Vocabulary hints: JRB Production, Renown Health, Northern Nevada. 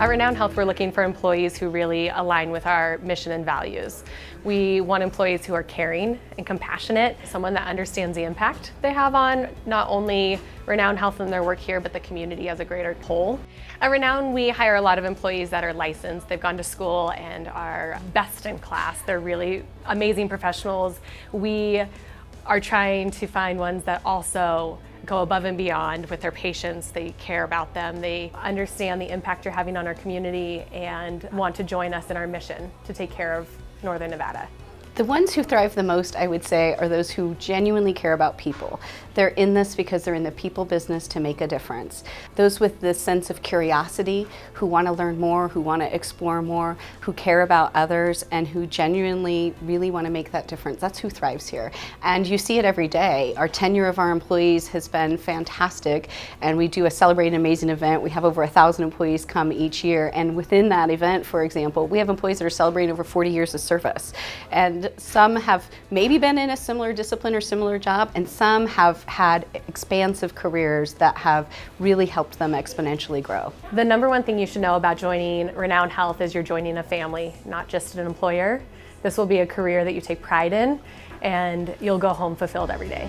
At Renown Health, we're looking for employees who really align with our mission and values. We want employees who are caring and compassionate, someone that understands the impact they have on not only Renown Health and their work here, but the community as a greater whole. At Renown, we hire a lot of employees that are licensed. They've gone to school and are best in class. They're really amazing professionals. We are trying to find ones that also go above and beyond with their patients. They care about them. They understand the impact you're having on our community and want to join us in our mission to take care of Northern Nevada. The ones who thrive the most, I would say, are those who genuinely care about people. They're in this because they're in the people business to make a difference. Those with this sense of curiosity, who want to learn more, who want to explore more, who care about others, and who genuinely really want to make that difference. That's who thrives here. And you see it every day. Our tenure of our employees has been fantastic, and we do a Celebrate an Amazing event. We have over 1,000 employees come each year, and within that event, for example, we have employees that are celebrating over 40 years of service. And some have maybe been in a similar discipline or similar job, and some have had expansive careers that have really helped them exponentially grow. The number one thing you should know about joining Renown Health is you're joining a family, not just an employer. This will be a career that you take pride in, and you'll go home fulfilled every day.